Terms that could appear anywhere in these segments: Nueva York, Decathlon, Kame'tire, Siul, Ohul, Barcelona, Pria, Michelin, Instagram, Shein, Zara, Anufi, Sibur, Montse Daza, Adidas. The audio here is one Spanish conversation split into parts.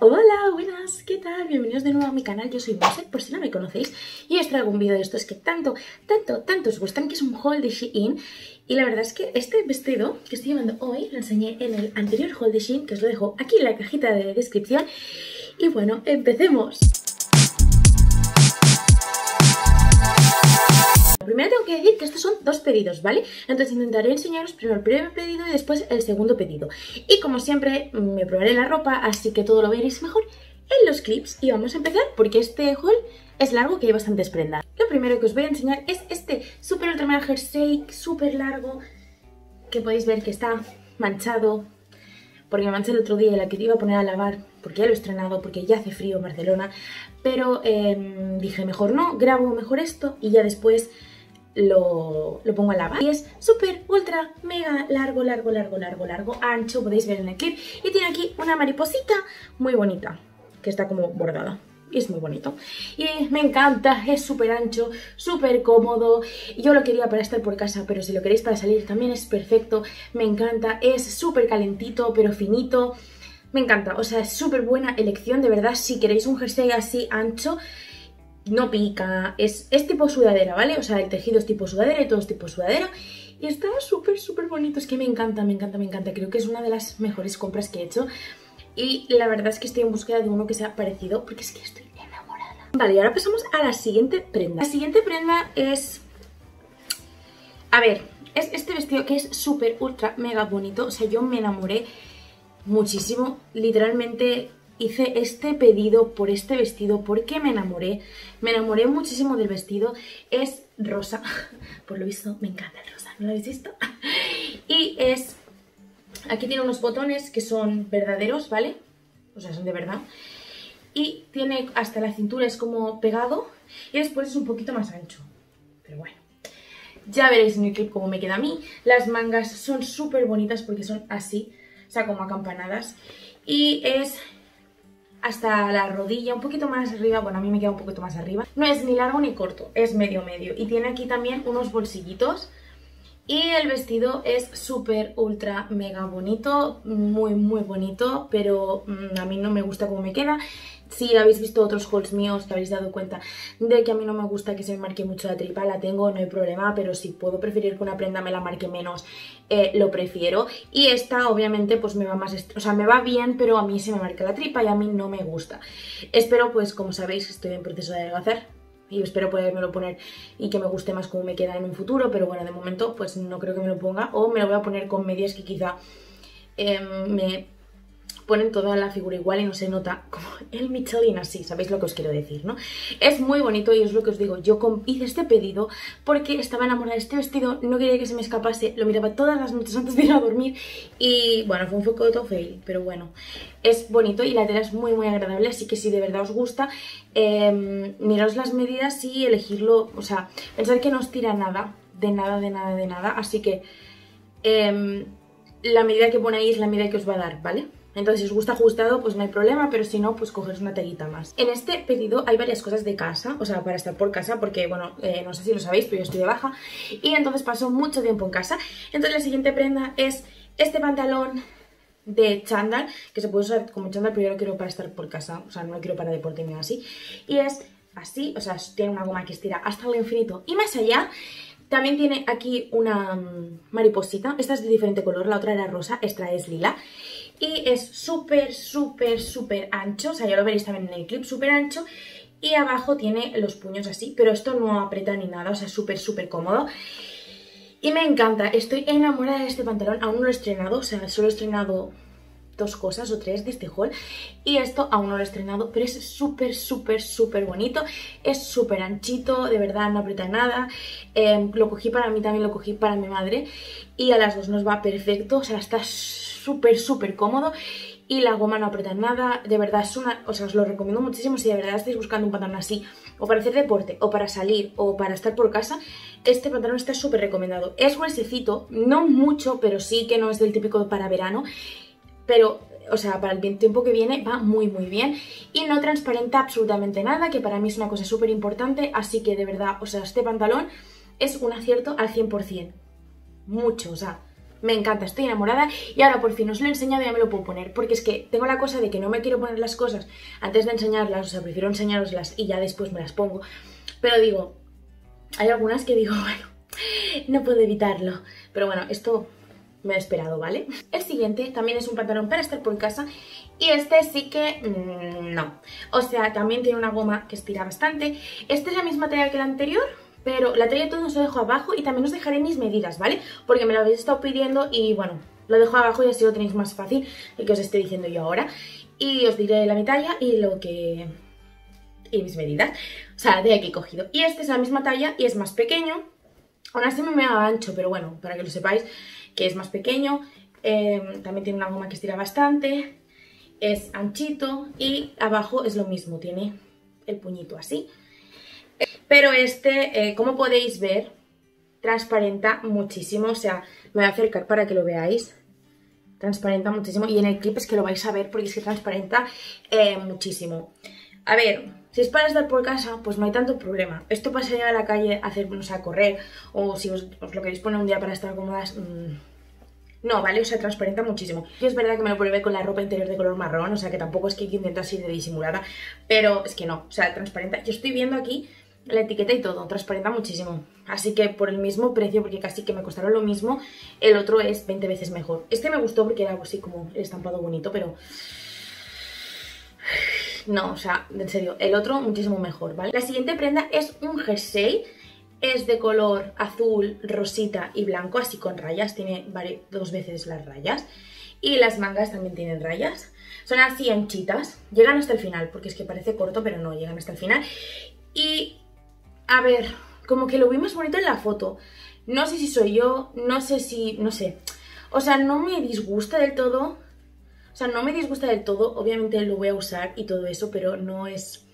Hola, buenas, ¿qué tal? Bienvenidos de nuevo a mi canal, yo soy Montse, por si no me conocéis, y os traigo un vídeo de estos que tanto os gustan, que es un haul de Shein. Y la verdad es que este vestido que estoy llevando hoy, lo enseñé en el anterior haul de Shein, que os lo dejo aquí en la cajita de descripción. Y bueno, empecemos. Primero tengo que decir que estos son dos pedidos, ¿vale? Entonces intentaré enseñaros primero el primer pedido y después el segundo pedido. Y como siempre me probaré la ropa, así que todo lo veréis mejor en los clips. Y vamos a empezar porque este haul es largo, que hay bastantes prendas. Lo primero que os voy a enseñar es este super ultramar jersey, súper largo, que podéis ver que está manchado, porque me manché el otro día y la que te iba a poner a lavar, porque ya lo he estrenado, porque ya hace frío en Barcelona. Pero dije mejor no, grabo mejor esto y ya después lo pongo a lavar. Y es súper, ultra, mega largo, ancho, podéis ver en el clip. Y tiene aquí una mariposita muy bonita, que está como bordada. Y es muy bonito. Y me encanta, es súper ancho, súper cómodo. Yo lo quería para estar por casa, pero si lo queréis para salir también es perfecto. Me encanta, es súper calentito, pero finito. Me encanta, o sea, es súper buena elección, de verdad, si queréis un jersey así ancho. No pica, es tipo sudadera, ¿vale? O sea, el tejido es tipo sudadera y todo es tipo sudadera. Y está súper bonito, es que me encanta. Creo que es una de las mejores compras que he hecho. Y la verdad es que estoy en búsqueda de uno que sea parecido, porque es que estoy enamorada. Vale, y ahora pasamos a la siguiente prenda. La siguiente prenda es... A ver, es este vestido que es súper, ultra, mega bonito. O sea, yo me enamoré muchísimo, literalmente... Hice este pedido por este vestido porque me enamoré muchísimo del vestido. Es rosa, por lo visto me encanta el rosa, ¿no lo habéis visto? Y es, aquí tiene unos botones que son verdaderos, ¿vale? O sea, son de verdad. Y tiene hasta la cintura, es como pegado, y después es un poquito más ancho, pero bueno. Ya veréis en el clip cómo me queda a mí. Las mangas son súper bonitas porque son así, o sea, como acampanadas. Y es... hasta la rodilla, un poquito más arriba, bueno, a mí me queda un poquito más arriba. No es ni largo ni corto, es medio. Y tiene aquí también unos bolsillitos. Y el vestido es súper, ultra, mega bonito, muy bonito, pero a mí no me gusta cómo me queda. Si habéis visto otros hauls míos, que habéis dado cuenta de que a mí no me gusta que se me marque mucho la tripa, la tengo, no hay problema, pero si puedo preferir que una prenda me la marque menos, lo prefiero. Y esta obviamente pues me va más, o sea, me va bien, pero a mí se me marca la tripa y a mí no me gusta. Espero, pues como sabéis, estoy en proceso de adelgazar y espero podérmelo poner y que me guste más cómo me queda en un futuro, pero bueno, de momento pues no creo que me lo ponga, o me lo voy a poner con medias que quizá me... ponen toda la figura igual y no se nota como el Michelin así, ¿sabéis lo que os quiero decir, no? Es muy bonito y es lo que os digo, yo hice este pedido porque estaba enamorada de este vestido, no quería que se me escapase, lo miraba todas las noches antes de ir a dormir y bueno, fue un poco todo fail, pero bueno, es bonito y la tela es muy agradable, así que si de verdad os gusta, miraos las medidas y elegirlo, o sea, pensad que no os tira nada, de nada, así que la medida que pone ahí es la medida que os va a dar, ¿vale? Entonces, si os gusta ajustado, pues no hay problema, pero si no, pues cogeros una telita más. En este pedido hay varias cosas de casa, o sea, para estar por casa, porque, bueno, no sé si lo sabéis, pero yo estoy de baja, y entonces paso mucho tiempo en casa. Entonces, la siguiente prenda es este pantalón de chándal, que se puede usar como chándal, pero yo lo quiero para estar por casa, o sea, no lo quiero para deporte ni así. Y es así, o sea, tiene una goma que estira hasta el infinito y más allá. También tiene aquí una mariposita, esta es de diferente color, la otra era rosa, esta es lila. Y es súper ancho, o sea, ya lo veréis también en el clip, súper ancho. Y abajo tiene los puños así, pero esto no aprieta ni nada, o sea, es súper cómodo. Y me encanta, estoy enamorada de este pantalón, aún no lo he estrenado, o sea, solo he estrenado dos cosas o tres de este haul. Y esto aún no lo he estrenado, pero es súper bonito, es súper anchito, de verdad no aprieta nada. Lo cogí para mí, también lo cogí para mi madre y a las dos nos va perfecto, o sea, está súper cómodo y la goma no aprieta nada, de verdad es una, o sea, os lo recomiendo muchísimo si de verdad estáis buscando un pantalón así, o para hacer deporte, o para salir, o para estar por casa, este pantalón está súper recomendado. Es gruesecito, no mucho, pero sí que no es del típico para verano, pero, o sea, para el tiempo que viene va muy bien y no transparenta absolutamente nada, que para mí es una cosa súper importante, así que de verdad, o sea, este pantalón es un acierto al 100%, mucho, o sea, me encanta, estoy enamorada y ahora por fin os lo he enseñado y ya me lo puedo poner, porque es que tengo la cosa de que no me quiero poner las cosas antes de enseñarlas, o sea, prefiero enseñaroslas y ya después me las pongo, pero digo, hay algunas que digo, bueno, no puedo evitarlo, pero bueno, esto me he esperado, ¿vale? El siguiente también es un pantalón para estar por casa y este sí que no, o sea, también tiene una goma que estira bastante, este es la misma talla que el anterior, pero la talla de todo os lo dejo abajo y también os dejaré mis medidas, ¿vale? Porque me lo habéis estado pidiendo y bueno, lo dejo abajo y así lo tenéis más fácil de que os esté diciendo yo ahora. Y os diré la talla y lo que... y mis medidas, o sea, la talla que he cogido. Y este es la misma talla y es más pequeño, aún así me da ancho, pero bueno, para que lo sepáis que es más pequeño. También tiene una goma que estira bastante, es anchito y abajo es lo mismo, tiene el puñito así. Pero este, como podéis ver, transparenta muchísimo, o sea, me voy a acercar para que lo veáis, transparenta muchísimo y en el clip es que lo vais a ver porque es que transparenta muchísimo. A ver, si es para estar por casa, pues no hay tanto problema, esto para salir a la calle, hacer, o sea, correr, o si os lo queréis poner un día para estar cómodas... no, ¿vale? O sea, transparenta muchísimo. Y es verdad que me lo probé con la ropa interior de color marrón, o sea, que tampoco es que intento así de disimulada, pero es que no, o sea, transparenta. Yo estoy viendo aquí la etiqueta y todo, transparenta muchísimo. Así que por el mismo precio, porque casi que me costaron lo mismo, el otro es 20 veces mejor. Este me gustó porque era así como el estampado bonito, pero... no, o sea, en serio, el otro muchísimo mejor, ¿vale? La siguiente prenda es un jersey. Es de color azul, rosita y blanco, así con rayas, tiene dos veces las rayas. Y las mangas también tienen rayas, son así anchitas, llegan hasta el final, porque es que parece corto pero no, llegan hasta el final. Y, a ver, como que lo vi más bonito en la foto, no sé si soy yo, no sé, o sea, no me disgusta del todo, obviamente lo voy a usar y todo eso, pero no es...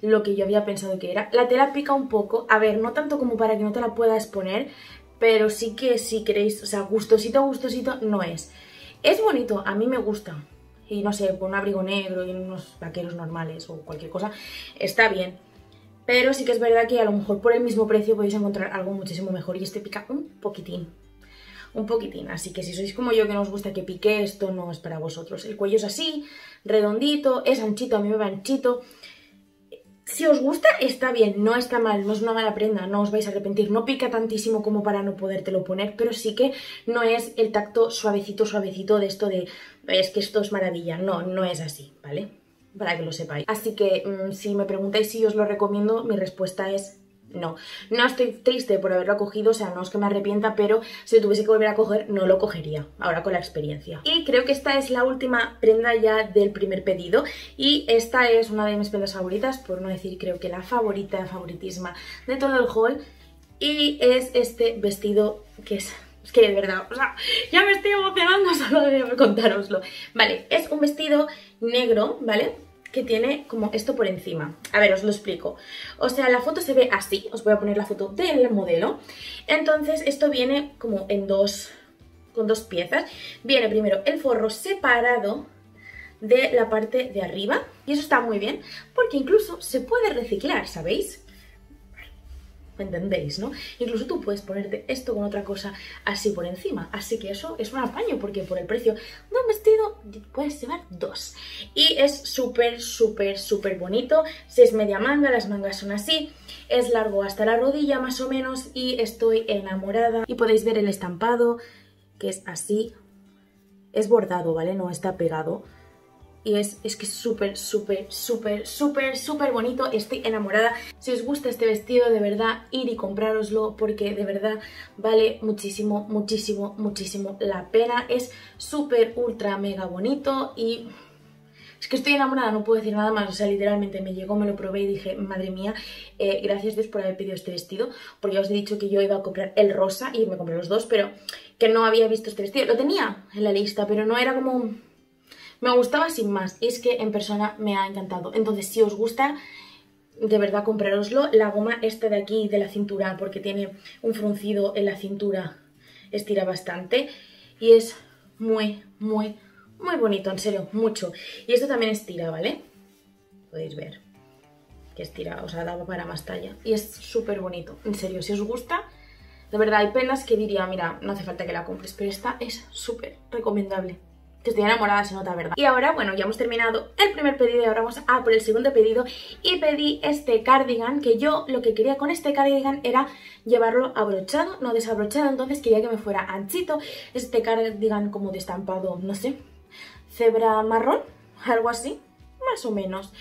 lo que yo había pensado que era. La tela pica un poco, a ver, no tanto como para que no te la puedas poner, pero sí que si queréis, o sea, gustosito no es. Es bonito, a mí me gusta, y no sé, con un abrigo negro y unos vaqueros normales o cualquier cosa, está bien. Pero sí que es verdad que a lo mejor por el mismo precio podéis encontrar algo muchísimo mejor y este pica un poquitín, así que si sois como yo que no os gusta que pique, esto no es para vosotros. El cuello es así, redondito, es anchito, a mí me va anchito. Si os gusta, está bien, no está mal, no es una mala prenda, no os vais a arrepentir, no pica tantísimo como para no podértelo poner, pero sí que no es el tacto suavecito de esto de, es que esto es maravilla, no, no es así, ¿vale? Para que lo sepáis. Así que si me preguntáis si os lo recomiendo, mi respuesta es no. No estoy triste por haberlo cogido, o sea, no es que me arrepienta, pero si lo tuviese que volver a coger, no lo cogería, ahora con la experiencia. Y creo que esta es la última prenda ya del primer pedido, y esta es una de mis prendas favoritas, por no decir creo que la favorita, favoritísima de todo el haul, y es este vestido que es que de verdad, o sea, ya me estoy emocionando solo de contároslo. Vale, es un vestido negro, ¿vale? Que tiene como esto por encima. A ver, os lo explico. O sea, la foto se ve así. Os voy a poner la foto del modelo. Entonces, esto viene como en dos... con dos piezas. Viene primero el forro separado de la parte de arriba. Y eso está muy bien, porque incluso se puede reciclar, ¿sabéis? ¿Me entendéis, no? Incluso tú puedes ponerte esto con otra cosa así por encima. Así que eso es un apaño, porque por el precio de un vestido puedes llevar dos. Y es súper bonito. Si es media manga, las mangas son así. Es largo hasta la rodilla más o menos y estoy enamorada. Y podéis ver el estampado, que es así. Es bordado, ¿vale? No está pegado. Y es que es súper bonito, estoy enamorada. Si os gusta este vestido, de verdad, ir y comprároslo porque de verdad vale muchísimo la pena. Es súper, ultra, mega bonito y es que estoy enamorada, no puedo decir nada más. O sea, literalmente me llegó, me lo probé y dije, madre mía, gracias Dios por haber pedido este vestido. Porque ya os he dicho que yo iba a comprar el rosa y me compré los dos, pero que no había visto este vestido. Lo tenía en la lista, pero no era como... me gustaba sin más, y es que en persona me ha encantado. Entonces, si os gusta, de verdad, comprároslo. La goma esta de aquí, de la cintura, porque tiene un fruncido en la cintura, estira bastante. Y es muy bonito, en serio, mucho. Y esto también estira, ¿vale? Podéis ver que estira, o sea, da para más talla. Y es súper bonito, en serio, si os gusta, De verdad, hay prendas que diría, mira, no hace falta que la compres, pero esta es súper recomendable. Que estoy enamorada, se nota, ¿verdad? Y ahora, bueno, ya hemos terminado el primer pedido y ahora vamos a por el segundo pedido. Y pedí este cardigan, que yo lo que quería con este cardigan era llevarlo abrochado, no desabrochado. Entonces quería que me fuera anchito. Este cardigan como de estampado, no sé, cebra marrón, algo así, más o menos.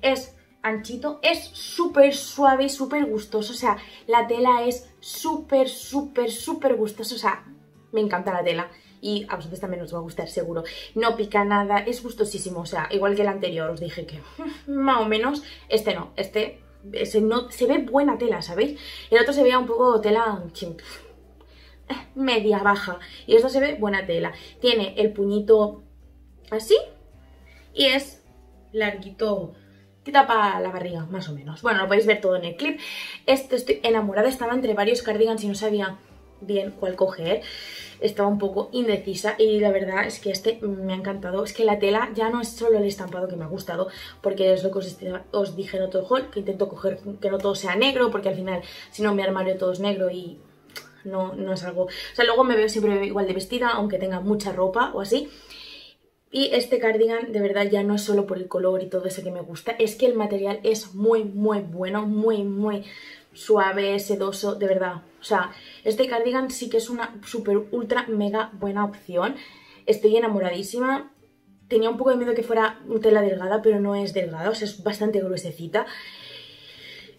Es anchito, es súper suave y súper gustoso. O sea, la tela es súper, súper, súper gustosa. O sea, me encanta la tela. Y a vosotros también os va a gustar, seguro. No pica nada, es gustosísimo. O sea, igual que el anterior, os dije que más o menos. Este no, no, se ve buena tela, ¿sabéis? El otro se veía un poco tela media baja. Y esto se ve buena tela. Tiene el puñito así. Y es larguito, que tapa la barriga, más o menos. Bueno, lo podéis ver todo en el clip. Este, estoy enamorada. Estaba entre varios cardigans y no sabía bien cuál coger. Estaba un poco indecisa y la verdad es que este me ha encantado. Es que la tela ya no es solo el estampado que me ha gustado, porque es lo que os dije en otro haul, que intento coger que no todo sea negro, porque al final si no mi armario todo es negro y no es algo... O sea, luego me veo siempre igual de vestida, aunque tenga mucha ropa o así. Y este cardigan de verdad ya no es solo por el color y todo eso que me gusta, es que el material es muy, muy bueno, muy, muy suave, sedoso, de verdad. O sea, este cardigan sí que es una super ultra mega buena opción. Estoy enamoradísima. Tenía un poco de miedo que fuera tela delgada, pero no es delgada, o sea, es bastante gruesecita.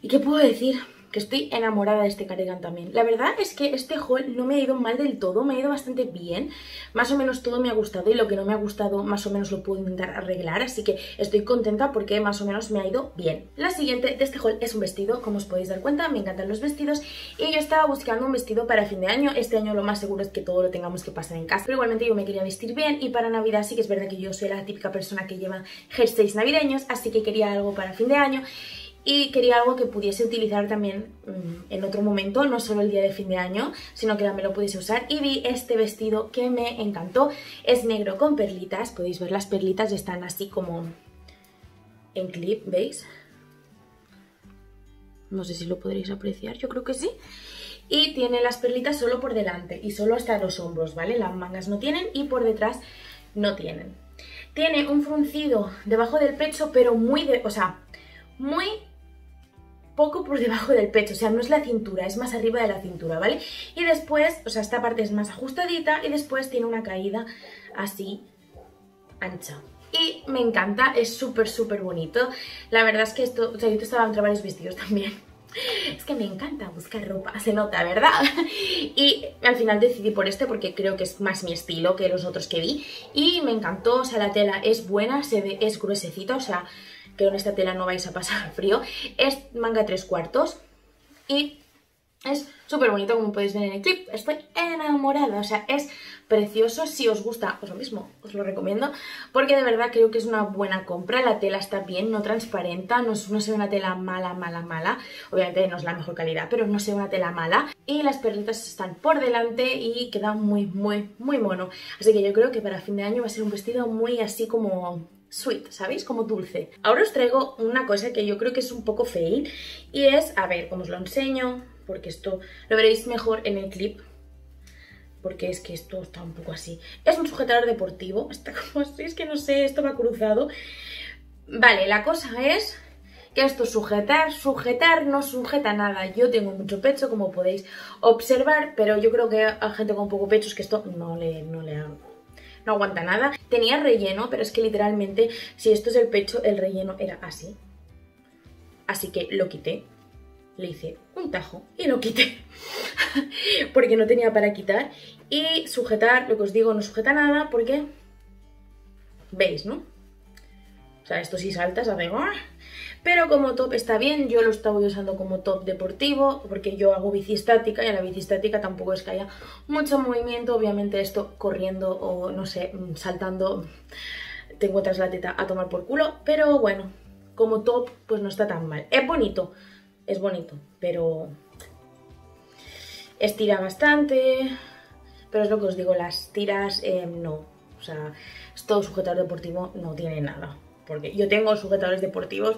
¿Y qué puedo decir? Que estoy enamorada de este cardigan también. La verdad es que este haul no me ha ido mal del todo, me ha ido bastante bien. Más o menos todo me ha gustado y lo que no me ha gustado más o menos lo puedo intentar arreglar. Así que estoy contenta porque más o menos me ha ido bien. La siguiente de este haul es un vestido, como os podéis dar cuenta, me encantan los vestidos. Y yo estaba buscando un vestido para fin de año. Este año lo más seguro es que todo lo tengamos que pasar en casa. Pero igualmente yo me quería vestir bien y para Navidad sí que es verdad que yo soy la típica persona que lleva jerseys navideños. Así que quería algo para fin de año. Y quería algo que pudiese utilizar también en otro momento, no solo el día de fin de año, sino que también lo pudiese usar. Y vi este vestido que me encantó. Es negro con perlitas, podéis ver las perlitas, están así como en clip, ¿veis? No sé si lo podréis apreciar, yo creo que sí. Y tiene las perlitas solo por delante y solo hasta los hombros, ¿vale? Las mangas no tienen y por detrás no tienen. Tiene un fruncido debajo del pecho, pero muy de... o sea, muy poco por debajo del pecho, o sea, no es la cintura, es más arriba de la cintura, ¿vale? Y después, o sea, esta parte es más ajustadita y después tiene una caída así ancha. Y me encanta, es súper, súper bonito. La verdad es que esto, o sea, yo estaba entre varios vestidos también. Es que me encanta buscar ropa, se nota, ¿verdad? Y al final decidí por este porque creo que es más mi estilo que los otros que vi. Y me encantó, o sea, la tela es buena, se ve, es gruesecita, o sea... que con esta tela no vais a pasar frío. Es manga 3/4 y es súper bonito, como podéis ver en el clip. Estoy enamorada, o sea, es precioso. Si os gusta, os lo mismo, os lo recomiendo, porque de verdad creo que es una buena compra. La tela está bien, no transparenta, no se ve una tela mala, mala, mala. Obviamente no es la mejor calidad, pero no se ve una tela mala. Y las perlitas están por delante y queda muy, muy, muy mono. Así que yo creo que para fin de año va a ser un vestido muy así como... sweet, ¿sabéis? Como dulce. Ahora os traigo una cosa que yo creo que es un poco fail y es, a ver, cómo os lo enseño, porque esto lo veréis mejor en el clip, porque es que esto está un poco así. Es un sujetador deportivo, está como así, es que no sé, esto va cruzado. Vale, la cosa es que esto sujetar no sujeta nada. Yo tengo mucho pecho, como podéis observar, pero yo creo que a gente con poco pecho es que esto no le hago. No aguanta nada. Tenía relleno, pero es que literalmente, si esto es el pecho, el relleno era así. Así que lo quité. Le hice un tajo y lo quité. Porque no tenía para quitar. Y sujetar, lo que os digo, no sujeta nada porque... ¿veis, no? O sea, esto sí salta, ¿sabes? Pero como top está bien, yo lo estaba usando como top deportivo, porque yo hago bici estática y a la bici estática tampoco es que haya mucho movimiento. Obviamente esto corriendo o no sé, saltando, te encuentras la teta a tomar por culo, pero bueno, como top pues no está tan mal. Es bonito, pero estira bastante, pero es lo que os digo, las tiras no, o sea, esto sujetador deportivo no tiene nada. porque yo tengo sujetadores deportivos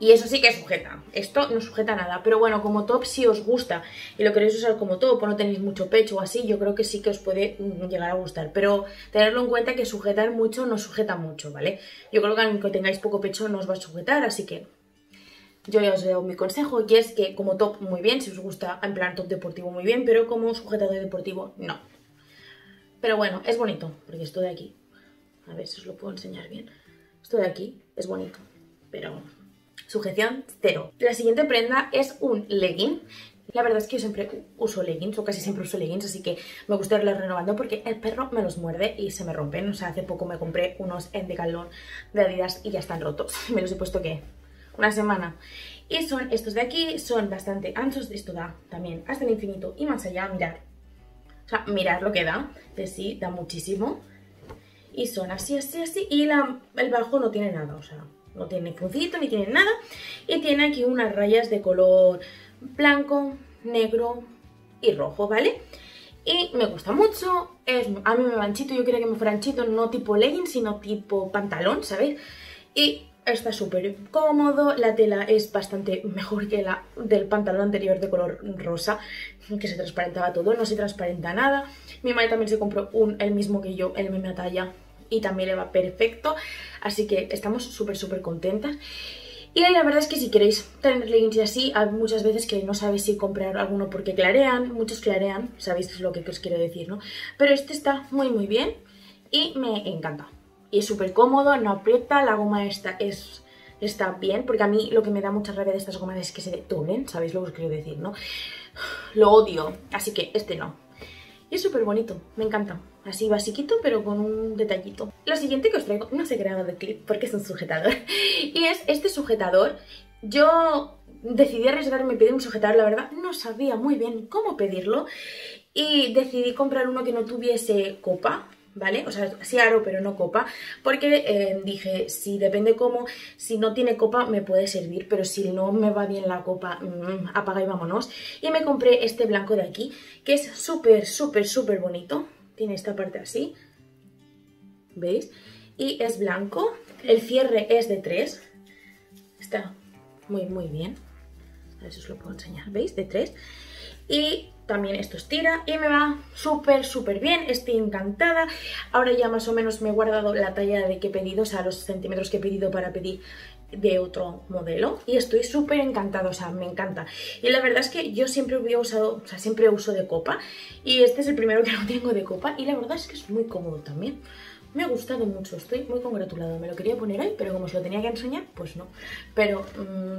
y eso sí que sujeta, esto no sujeta nada, pero bueno, como top si os gusta y lo queréis usar como top o no tenéis mucho pecho o así, yo creo que sí que os puede llegar a gustar, pero tenerlo en cuenta que sujetar mucho no sujeta mucho, ¿vale? Yo creo que aunque tengáis poco pecho no os va a sujetar, así que yo ya os doy mi consejo y es que como top muy bien, si os gusta en plan top deportivo muy bien, pero como sujetador deportivo no. Pero bueno, es bonito, porque esto de aquí, a ver si os lo puedo enseñar bien, esto de aquí es bonito, pero sujeción cero. La siguiente prenda es un legging. La verdad es que yo siempre uso leggings, o casi siempre uso leggings, así que me gusta irlos renovando porque el perro me los muerde y se me rompen. O sea, hace poco me compré unos en Decathlon de Adidas y ya están rotos. Me los he puesto que una semana. Y son estos de aquí, son bastante anchos, esto da también hasta el infinito y más allá, mirad. O sea, mirad lo que da, de sí, da muchísimo. Y son así, así, así, y el bajo no tiene nada, o sea, no tiene puncito, ni tiene nada. Y tiene aquí unas rayas de color blanco, negro y rojo, ¿vale? Y me gusta mucho, a mí me va anchito, yo quería que me fuera anchito, no tipo legging, sino tipo pantalón, ¿sabéis? Y está súper cómodo, la tela es bastante mejor que la del pantalón anterior de color rosa, que se transparentaba todo, no se transparenta nada. Mi madre también se compró el mismo que yo, el mismo talla, y también le va perfecto, así que estamos súper súper contentas. Y la verdad es que si queréis tener leggings y así, hay muchas veces que no sabéis si comprar alguno porque clarean, muchos clarean, sabéis lo que os quiero decir, ¿no? Pero este está muy muy bien y me encanta. Y es súper cómodo, no aprieta, la goma esta está bien, porque a mí lo que me da mucha rabia de estas gomas es que se doblen, ¿sabéis lo que os quiero decir, no? Lo odio, así que este no. Y es súper bonito, me encanta. Así basiquito, pero con un detallito. Lo siguiente que os traigo, no sé qué grabado de clip porque es un sujetador. Y es este sujetador. Yo decidí arriesgarme y pedir un sujetador, la verdad no sabía muy bien cómo pedirlo. Y decidí comprar uno que no tuviese copa, ¿vale? O sea, sí aro pero no copa. Porque dije, si depende cómo, si no tiene copa me puede servir, pero si no me va bien la copa, apaga y vámonos. Y me compré este blanco de aquí, que es súper, súper, súper bonito. Tiene esta parte así, ¿veis? Y es blanco, el cierre es de 3, está muy muy bien, a ver si os lo puedo enseñar, ¿veis? De 3, y también esto estira y me va súper súper bien, estoy encantada. Ahora ya más o menos me he guardado la talla de que he pedido, o sea, los centímetros que he pedido para pedir de otro modelo, y estoy súper encantada, o sea, me encanta. Y la verdad es que yo siempre había usado, o sea, siempre uso de copa, y este es el primero que no tengo de copa, y la verdad es que es muy cómodo también, me ha gustado mucho, estoy muy congratulada. Me lo quería poner ahí, pero como os lo tenía que enseñar, pues no. Pero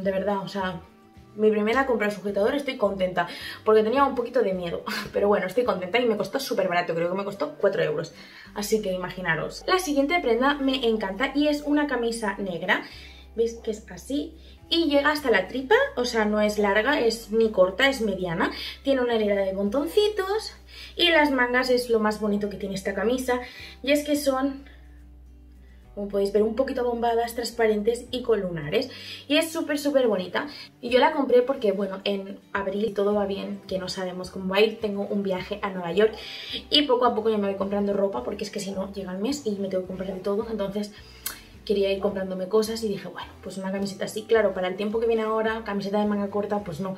de verdad, o sea, mi primera compra de sujetador, estoy contenta, porque tenía un poquito de miedo, pero bueno, estoy contenta y me costó súper barato, creo que me costó 4 €, así que imaginaros. La siguiente prenda me encanta y es una camisa negra. ¿Veis que es así? Y llega hasta la tripa, o sea, no es larga, es ni corta, es mediana. Tiene una hilera de botoncitos y las mangas es lo más bonito que tiene esta camisa. Y es que son, como podéis ver, un poquito bombadas, transparentes y con lunares. Y es súper, súper bonita. Y yo la compré porque, bueno, en abril todo va bien, que no sabemos cómo va a ir. Tengo un viaje a Nueva York y poco a poco ya me voy comprando ropa porque es que si no llega el mes y me tengo que comprar de todo, entonces quería ir comprándome cosas y dije, bueno, pues una camiseta así, claro, para el tiempo que viene ahora, camiseta de manga corta, pues no.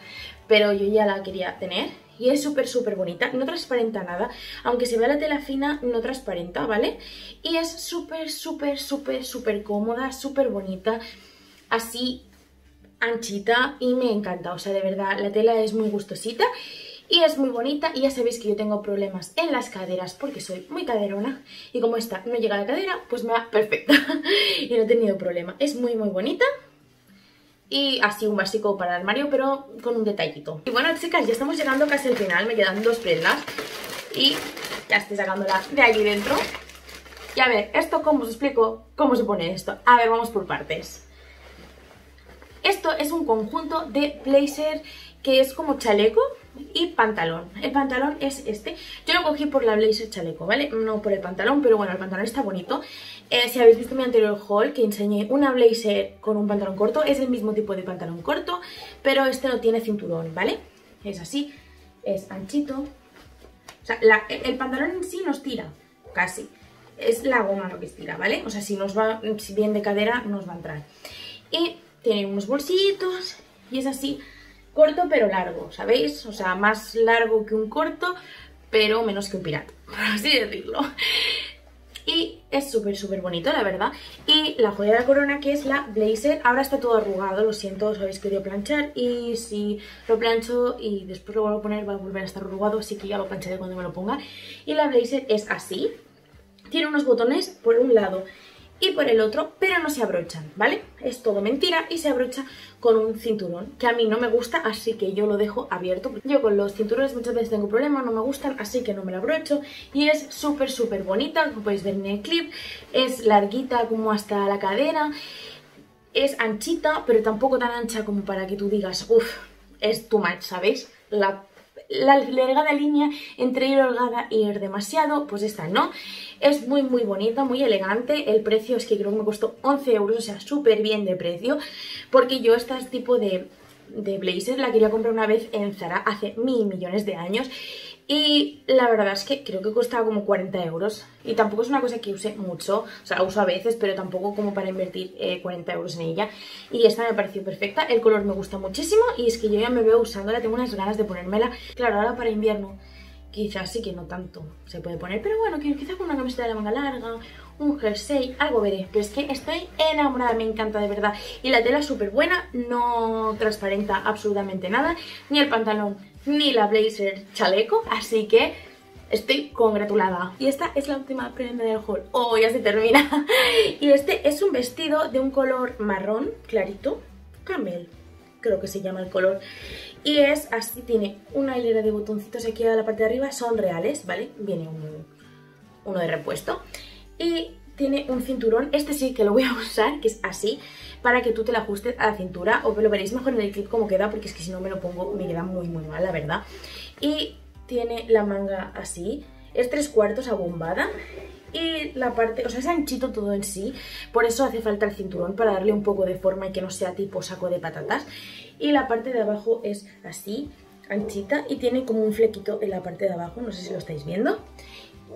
Pero yo ya la quería tener y es súper, súper bonita. No transparenta nada, aunque se vea la tela fina, no transparenta, ¿vale? Y es súper, súper, súper, súper cómoda, súper bonita, así anchita y me encanta. O sea, de verdad, la tela es muy gustosita y es muy bonita. Y ya sabéis que yo tengo problemas en las caderas porque soy muy caderona, y como esta no llega a la cadera, pues me va perfecta y no he tenido problema. Es muy muy bonita y así un básico para el armario, pero con un detallito. Y bueno, chicas, ya estamos llegando casi al final, me quedan 2 prendas y ya estoy sacándola de aquí dentro. Y a ver, esto cómo os explico cómo se pone esto. A ver, vamos por partes. Esto es un conjunto de blazer que es como chaleco y pantalón. El pantalón es este. Yo lo cogí por la blazer chaleco, ¿vale? No por el pantalón, pero bueno, el pantalón está bonito. Si habéis visto mi anterior haul, que enseñé una blazer con un pantalón corto, es el mismo tipo de pantalón corto, pero este no tiene cinturón, ¿vale? Es así, es anchito. O sea, el pantalón en sí nos tira, casi. es la goma lo que estira, ¿vale? O sea, si nos va, si bien de cadera, nos va a entrar. Y tiene unos bolsillitos y es así, corto pero largo, ¿sabéis? O sea, más largo que un corto, pero menos que un pirata, por así decirlo. Y es súper, súper bonito, la verdad. Y la joya de la corona, que es la blazer. Ahora está todo arrugado, lo siento, os habéis querido planchar. Y si lo plancho y después lo vuelvo a poner, va a volver a estar arrugado. Así que ya lo plancharé cuando me lo ponga. Y la blazer es así. Tiene unos botones por un lado y por el otro, pero no se abrochan, ¿vale? Es todo mentira y se abrocha con un cinturón, que a mí no me gusta, así que yo lo dejo abierto. Yo con los cinturones muchas veces tengo problemas, no me gustan, así que no me lo abrocho. Y es súper, súper bonita, como podéis ver en el clip. Es larguita como hasta la cadera. Es anchita, pero tampoco tan ancha como para que tú digas, uff, es too much, ¿sabéis? La delgada línea entre ir holgada y ir demasiado, pues esta no. Es muy muy bonita, muy elegante. El precio es que creo que me costó 11 euros. O sea, súper bien de precio. Porque yo este tipo de blazer la quería comprar una vez en Zara hace mil millones de años. Y la verdad es que creo que costaba como 40 euros. Y tampoco es una cosa que use mucho. O sea, la uso a veces, pero tampoco como para invertir 40 euros en ella. Y esta me pareció perfecta, el color me gusta muchísimo. Y es que yo ya me veo usándola, tengo unas ganas de ponérmela. Claro, ahora para invierno quizás sí que no tanto se puede poner, pero bueno, quizás con una camiseta de la manga larga, un jersey, algo veré. Pero es que estoy enamorada, me encanta de verdad. Y la tela es súper buena, no transparenta absolutamente nada, ni el pantalón, ni la blazer chaleco, así que estoy congratulada. Y esta es la última prenda del haul. Oh, ya se termina. Y este es un vestido de un color marrón clarito, camel, creo que se llama el color. Y es así, tiene una hilera de botoncitos aquí a la parte de arriba, son reales, ¿vale? Viene uno de repuesto. Y tiene un cinturón, este sí que lo voy a usar, que es así, para que tú te lo ajustes a la cintura. O lo veréis mejor en el clip cómo queda, porque es que si no me lo pongo me queda muy muy mal, la verdad. Y tiene la manga así, es 3/4 abombada. Y la parte, o sea, es anchito todo en sí, por eso hace falta el cinturón, para darle un poco de forma y que no sea tipo saco de patatas. Y la parte de abajo es así, anchita, y tiene como un flequito en la parte de abajo, no sé si lo estáis viendo.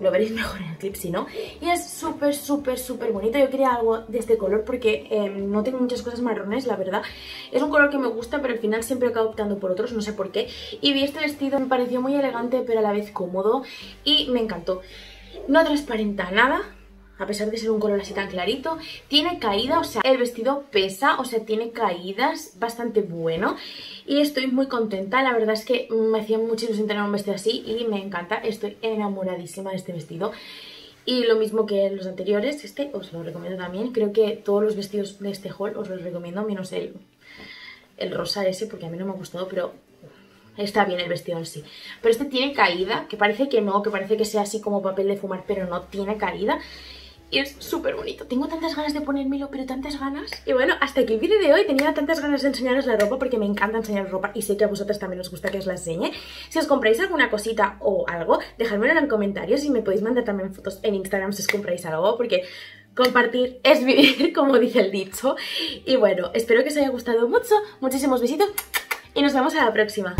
Lo veréis mejor en el clip si no. Y es súper, súper, súper bonito. Yo quería algo de este color porque no tengo muchas cosas marrones, la verdad. Es un color que me gusta, pero al final siempre acabo optando por otros, no sé por qué. Y vi este vestido, me pareció muy elegante, pero a la vez cómodo, y me encantó. No transparenta nada, a pesar de ser un color así tan clarito. Tiene caída, o sea, el vestido pesa, o sea, tiene caídas, bastante bueno. Y estoy muy contenta, la verdad es que me hacía mucha ilusión tener un vestido así y me encanta, estoy enamoradísima de este vestido. Y lo mismo que los anteriores, este os lo recomiendo también. Creo que todos los vestidos de este haul os los recomiendo, menos el rosa ese, porque a mí no me ha gustado, pero está bien el vestido en sí. Pero este tiene caída, que parece que no, que parece que sea así como papel de fumar, pero no, tiene caída. Y es súper bonito. Tengo tantas ganas de ponérmelo, pero tantas ganas. Y bueno, hasta aquí el vídeo de hoy. Tenía tantas ganas de enseñaros la ropa porque me encanta enseñaros ropa y sé que a vosotras también os gusta que os la enseñe. Si os compráis alguna cosita o algo, dejadmelo en los comentarios y me podéis mandar también fotos en Instagram si os compráis algo, porque compartir es vivir, como dice el dicho. Y bueno, espero que os haya gustado mucho. Muchísimos besitos y nos vemos a la próxima.